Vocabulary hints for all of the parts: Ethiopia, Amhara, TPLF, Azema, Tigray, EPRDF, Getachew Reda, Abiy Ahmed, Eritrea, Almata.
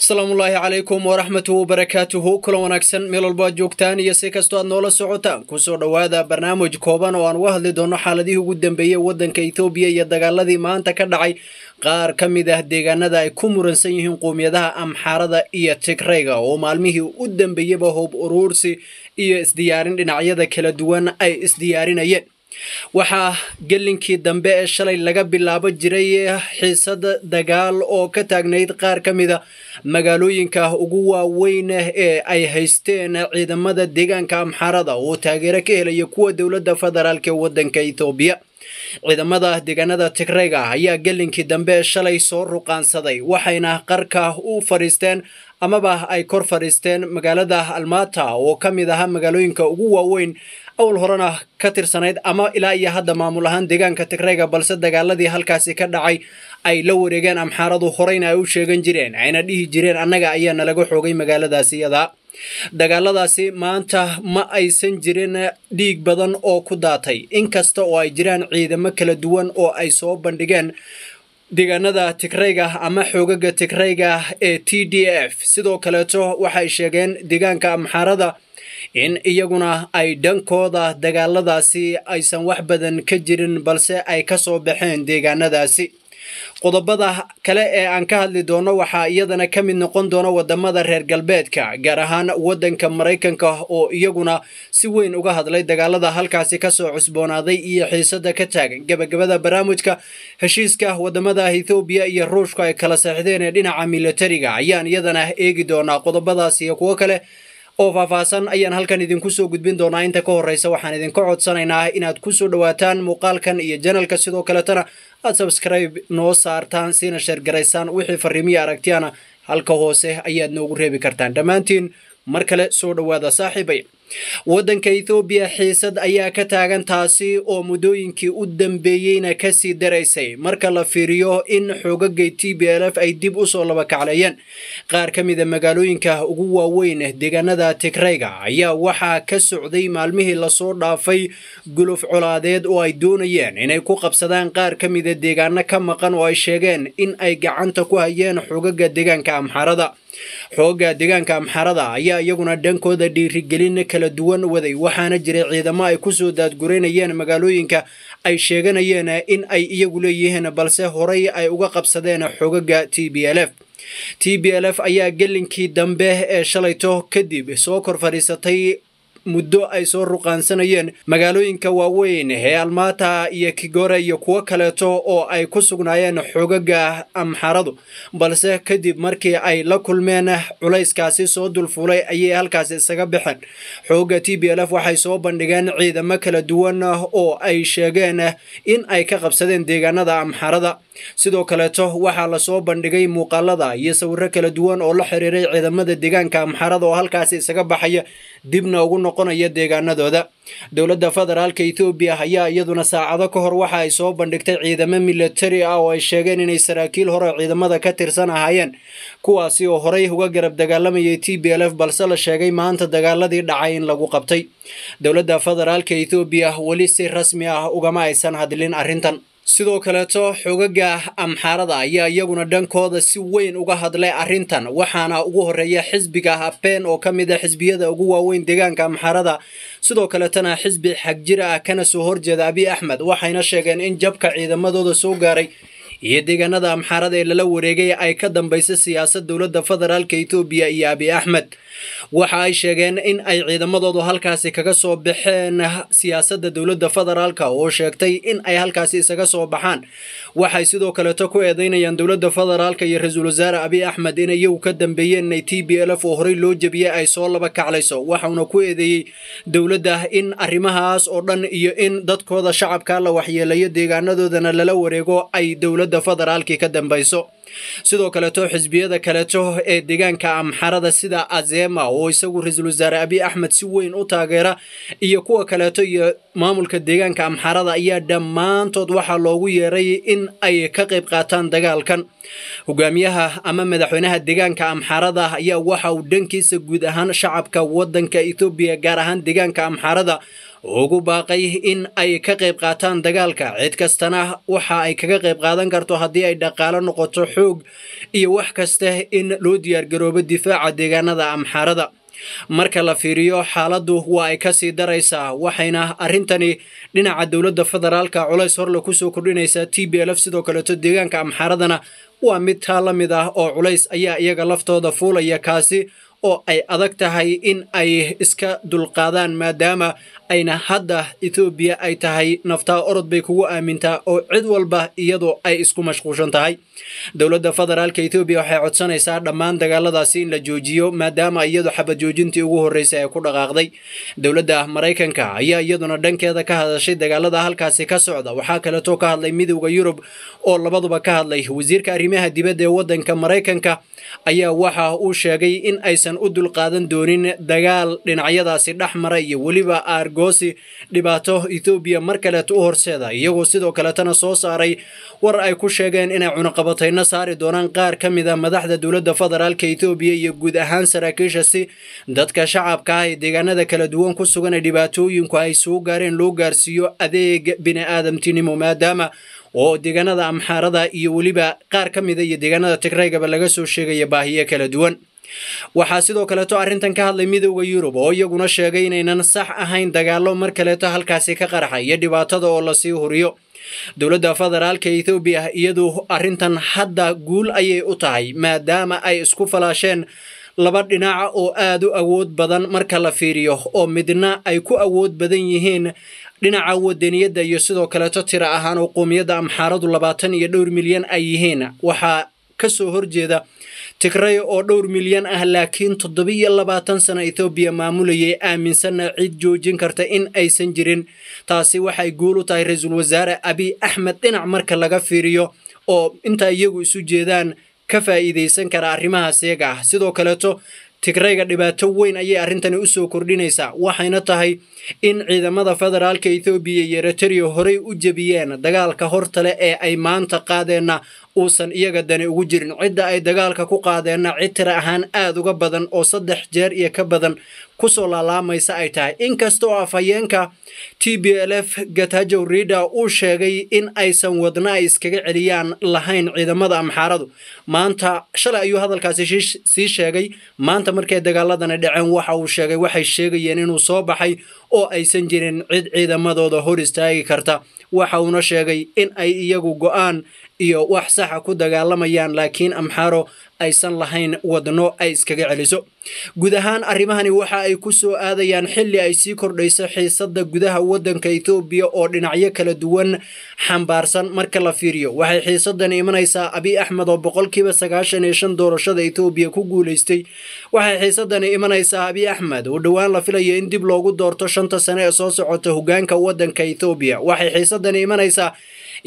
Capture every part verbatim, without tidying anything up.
السلام الله عليكم ورحمته وبركاته كل ونكسن ميل الباجوك تاني يسيكستو أنولا سعوتان كسور دوادا برنامج كوبان وان وهل دون حالده ودن بيه ودن كإثيوبيا يدقال لذي ما انتا كدعي غار كمي ده ديغان داي كمورن سيهن قومي ده أم حاردا إيا تكريغا ومالميه ودن بيه بهوب أرورسي إيا إسديارين دنعيا دا كلادوان أي إسديارين أيين waxaa gelinkii dambe ee shalay laga bilaabo jiray xiisad dagaal oo ka taagneyd qaar kamida magaalooyinka ugu waaweyn ee ay haysteen ciidamada deegaanka Amharada oo taageero ka helay kuwa dawladda federaalka wadanka Ethiopia ciidamada deegaanada Tigrayga ayaa gelinkii dambe ee shalay soo ruqaansaday waxayna qarka u fariisteen amaba ay kor fariisteen magaalada Almata oo kamid ah magaalooyinka ugu waaweyn أول هرانا كتير سنيد أما إلى أي حد ما ملهان دجان كتكريجا بالصدق على ذي هالكاسي كدعي أي لو رجان أم حارضو خرين أيوش جن جيران عين ديه جيران أنجا أيه نلاقو حوجي مجال داسية ذا دجال داسي ما أنت ما أي سن جيران ديك بدن أو كداتي إن كستا أو أي جيران عيد مكلا دوان أو أي صوب بندجان deegaanada Tigrayga ama xoogagga Tigrayga ee T D F sidoo kale waxay sheegeen deegaanka Amharada in iyaguna ay dhankooda dagaaladaasi aysan wax badan ka jirin balse ay ka soo baxeen deegaanadaasi qodobada kale ee aan ka hadli doono waxa iyadana ka mid noqon doona wadamada reer galbeedka gaar ahaan wadanka Mareykanka oo iyaguna si weyn uga hadlay dagaalada halkaasi ka soo cusboonaaday iyo xiisada ka taagan gabagabada barnaamijka heshiiska wadamada Ethiopia iyo Ruushka ay kala saxdeen ee dhinaca militariga ayaan iyadana eegi doona qodobadaas iyo kuwa kale oo faafsan ayaan halkan idinku soo gudbin doona inta ka horeysa waxaan idinku codsanaynaa inaad ku soo dhawaataan muuqaalkan iyo channelka sidoo kale tan aad subscribe noo saartaan siina share gareysaan wixii farriimiya aragtiyana halka hoose ayaad noogu reebi kartaan dhamaantiin mar kale soo dhawaada saaxiibay wadanka Ethiopia xiisad ayaa ka taagan taasi oo mudooyinkii u dambeeyayna ka sii dareysay marka la fiiriyo in xoogagga T P L F ay dib u soo laba kaclayeen qaar kamida magaalooyinka ugu waaweyn ee deegaanada Tigrayga ayaa waxa ka socday maalmihii la soo dhaafay guluf culaadeed oo ay doonayeen inay ku qabsadaan qaar kamida deegaanada ka maqan oo ay sheegeen in ay gacanta ku hayeen xoogagga deegaanka Amharada xoogga deegaanka Amharada ayaa iyaguna dhankooda dhiirigelin kala duwan waday waxaana jiray ciidamo ay ku soo daadgureynayeen magaalooyinka ay sheeganayeen in ay iyagu leeyeen balse horay ay uga qabsadeen xoogagga T P L F T P L F ayaa gelinkii dambe ee shalay too kadib soo kor fariisatay muddo ay soo ruqaansanayeen magaalooyinka waaweyn ee Almata iyo Tigray iyo kuwa kale oo ay ku sugnaayeen xoogagga Amharadu balse kadib markii ay la kulmeen culayskaasi soo dulfulay ayay halkaas isaga baxeen xoogga T P L F waxay soo bandhigeen ciidamo kala duwan oo ay sheegeen in ay ka qabsadeen deegaanada Amharada sidoo kale waxa la soo bandhigay muuqaalada iyo sawirro kala duwan oo la xiriiray ciidamada deegaanka Amharada oo halkaas isaga baxaya dibna ugu noqonaya deegaanadooda dawladda federaalka Ethiopia ayaa iyaduna saacado ka hor waxa ay soo bandhigtay ciidamo military ah oo ay sheegeen inay saraakiil hore ciidamada ka tirsan ahaayeen kuwaasi oo horay uga garab dagaalamayay T P L F balse la sheegay maanta dagaaladii dhacay in lagu qabtay dawladda federaalka Ethiopia wali si rasmi ah ugama aysan hadlin arrintan sidoo kale xoogagga Amharada ayaa iyaguna dhankooda si weyn uga hadlay arrintan waxaana ugu horeeya xisbiga Apen oo kamid ah xisbiyada ugu waaweyn deegaanka Amharada sidoo kale tan xisbi xaq jir ah kana soo horjeeda Abiy Ahmed waxayna sheegeen in jabka ciidamadooda soo gaaray iyo deegaanada Amharada ee la wareegay ay ka dambeysay siyaasadda dawladda federaalka Ethiopia iyo Abiy Ahmed waxa ay sheegeen in ay ciidamadoodu halkaasi kaga soo baxeen siyaasadda dawladda federaalka oo sheegtay in ay halkaasi isaga soo baxaan waxay sidoo kale ku eedeynayaan dawladda federaalka iyo ra'iisul wasaare Abiy Ahmed in ay ka dambeeyeen in T P L F oo horay loo jabiyay ay soo laba kaclayso waxaana ku eedeeyay dawladda in arrimahaas oo dhan iyo in dadkooda shacabka la waxyeelay deegaanadoodana la wareego ay dawladda federaalka ka dambayso sidoo kale too xisbiyada kale too ee deegaanka Amharada sida Azema oo isagu ra'iisul wasaare Abiy Ahmed si weyn u taageera iyo kuwa kale too maamulka deegaanka Amharada ayaa dhamaantood waxa loogu yeeray in ay ka qayb qaataan dagaalkan hogaamiyaha ama madaxweynaha deegaanka Amharada ayaa waxa uu dhankiisa guud ahaan shacabka wadanka Ethiopia gaar ahaan deegaanka Amharada ugu baaqay in ay ka qayb qaataan dagaalka cid kastana waxa ay kaga qayb qaadan karto hadii ay dhaqaale noqoto xoog iyo wax kasta in loo diyaar garoobo difaaca deegaanada Amxaarada marka la fiiriyo xaaladu waa ay ka sii daraysaa waxayna arintani dhinaca dawladda federaalka culays hor la ku soo kordhinaysa T P L F sidoo kale to deegaanka Amxaaradana waa mid taalamid ah oo culays ayaa iyaga laftooda fuulaya kaasi oo ay adag tahay in ay iska dulqaadaan maadaama ayna hadda Ethiopia ay tahay nafta orod bay kugu aamintaa oo cid walba iyadoo ay isku mashquushan tahay dawladda federaalka Ethiopia waxay codsanaysaa dhammaan dagaaladaasi in la joojiyo maadaama iyadu xabad joojintii ugu horeysay ay ku dhaqaaqday dawladda Mareykanka ayaa iyaduna dhankeeda ka hadashay dagaalada halkaasi ka socda waxa kale oo ka hadlay midowga Yurub oo labaduba ka hadlay wasiirka arrimaha dibadda ee wadanka Mareykanka ayaa waxa uu sheegay in aysan u dulqaadan doonin dagaal dhinacyadaasi dhaxmara iyo waliba argoosi dhibaato Ethiopia markale u horseeda iyagoo sidoo kale tan soo saaray war ay ku sheegeen inay cunaqabatayna saari doonaan qaar kamida madaxda dawladda federaalka Ethiopia iyo guud ahaan saraakiishaasi dadka shacabka ah deegaanada kala duwan ku sugan dhibaatooyinku ay soo gaareen loo gaarsiyo adeeg bini'aadamtinimo maadaama oo deegaanada Amxaarada iyo waliba qaar kamida iyo deegaanada Tigray gaba laga soo sheegay baahiyo kala duwan waxa sidoo kale to arintan ka hadlay midowga Yurub oo iyaguna sheegay inaynan sax ahayn dagaalo mar kale to halkaasi ka qarxay dhibaatada oo la sii horiyo dawladda federaalka Ethiopia iyadu arintan hadda guul ayay u tahay maadaama ay isku falaasheen laba dhinac oo aad u awood badan marka la fiiriyo oo midna ay ku awood badan yihiin dhinaca wadaniyada iyo sidoo kale to tira ahaan oo qoomiyada Amxaaradu labaatan iyo dhowr milyan ay yihiin waxa kasoo horjeeda Tigray oo dhowr milyan ah laakiin toddoba iyo labaatan sano Ethiopia maamulayay aaminsan cid joojin karta in aysan jirin taasi waxay guul u tahay ra'iisul wasaare Abiy Ahmed dhinac marka laga fiiriyo oo inta iyagu isu jeedaan ka faa'iideysan kara arrimahaas iyaga sidoo kale to Tigray dhibaato weyn ayay arintani u soo kordhinaysaa waxayna tahay in ciidamada federaalka Ethiopia iyo Eritrea horey u jabiyeen dagaalka hortale ee ay maanta qaadeen uusan iyaga dani ugu jirin cidda ay dagaalka ku qaadeen cid tira ahaan aad uga badan oo saddex jeer iyo ka badan ku soo laalaamaysa ay tahay inkastoo afayeenka T P L F Getachew Reda uu sheegay in aysan wadnaa iskaga celiyaan lahayn ciidamada Amxaaradu maanta shalay ayuu hadalkaasi sii sheegay maanta markay dagaaladana dhaceen waxa uu sheegay waxay sheegayeen inuu soo baxay oo aysan jirin cid ciidamadooda hor istaagi karta waxa uu sheegay in ay iyagu go'aan iyo wax saxa ku dagaalamayaan laakiin Amxaaro aysan lahayn wadno ay iskaga celiso guud ahaan arimahani waxa ay ku soo aadayaan xilli ay sii kordhayso xiisadda gudaha wadanka Ethiopia oo dhinacyo kala duwan xambaarsan marka la fiiriyo waxay xiisaddan imanaysaa Abiy Ahmed oo boqolkiiba sagaashan iyo shan doorashada Ethiopia ku guuleystay waxay xiisaddan imanaysaa Abiy Ahmed oo dhawaan la filayo in dib loogu doorto shanta sano ee soo socota hogaanka wadanka Ethiopia waxay xiisaddan imanaysaa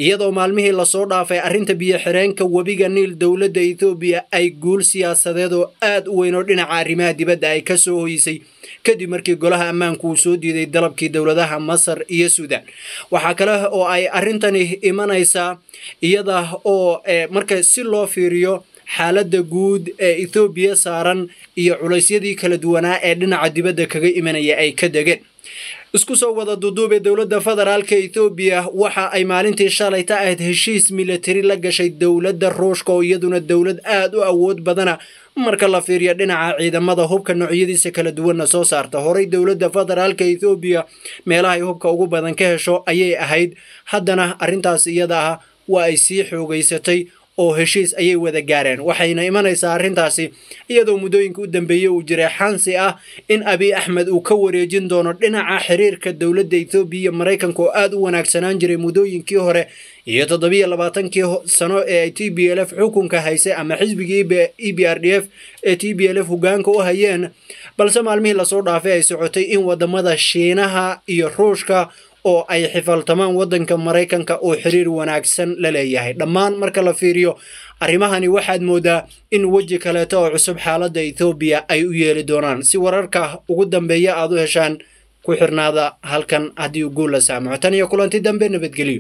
iyadoo maalmihii la soo dhaafay arinta biyo xireenka wabiga Niil dawladda Ethiopia ay guul siyaasadeed oo aad u weyn oo dhinaca arrimaha dibadda ay ka soo hoyisay kadib markii golaha ammaanku uu soo diiday dalabkii dawladaha Masar iyo Suudaan waxa kale oo ay arintani imanaysaa iyada oo marka si loo fiiriyo xaaladda guud ee Ethiopia saaran iyo culaysyadii kala duwanaa ee dhinaca dibadda kaga imanaya ay ka dageen isku soo wada duduubay dawladda federaalka Ethiopia waxa ay maalintii shalay ta ahayd heshiis militari la gashay dawladda Ruushka oo iyaduna dawlad aad u awood badana marka la fiiriyo dhinaca ciidamada hubka noocyadiisa kala duwan soo saarta horay dawladda federaalka Ethiopia meelaha ay hubka ugu badan ka hesho ayay ahayd haddana arintaas iyada ah waa ay sii xoogaysatay oo heshiis ayay wada gaareen waxayna imanaysaa arintaasi iyadoo mudooyinka u dambeeyay uu jiray xansi ah in Abiy Ahmed uu ka wareejin doono dhinaca xiriirka dawladda Ethiopia iyo Mareykanka oo aad u wanaagsanaan jiray mudooyinkii hore iyo toddoba iyo labaatan kii sano ee T P L F xukunka haysay ama xisbiga E P R D F ee T P L F hogaanka u hayeen balse maalmihii la soo dhaafay ay socotay in wadamada Shiinaha iyo Ruushka oo ay xifaltamaan wadanka Mareykanka oo xiriir wanaagsan la leeyahay dhammaan marka la fiiriyo arimahani waxaad moodaa in waji kale oo cusub xaaladda Ethiopia ay u yeeli doonaan si wararka ugu dambeeya aad u heshaan ku xirnaada halkan hadii guul la saamaco tan iyo kulanti dambe nabadgeliyo.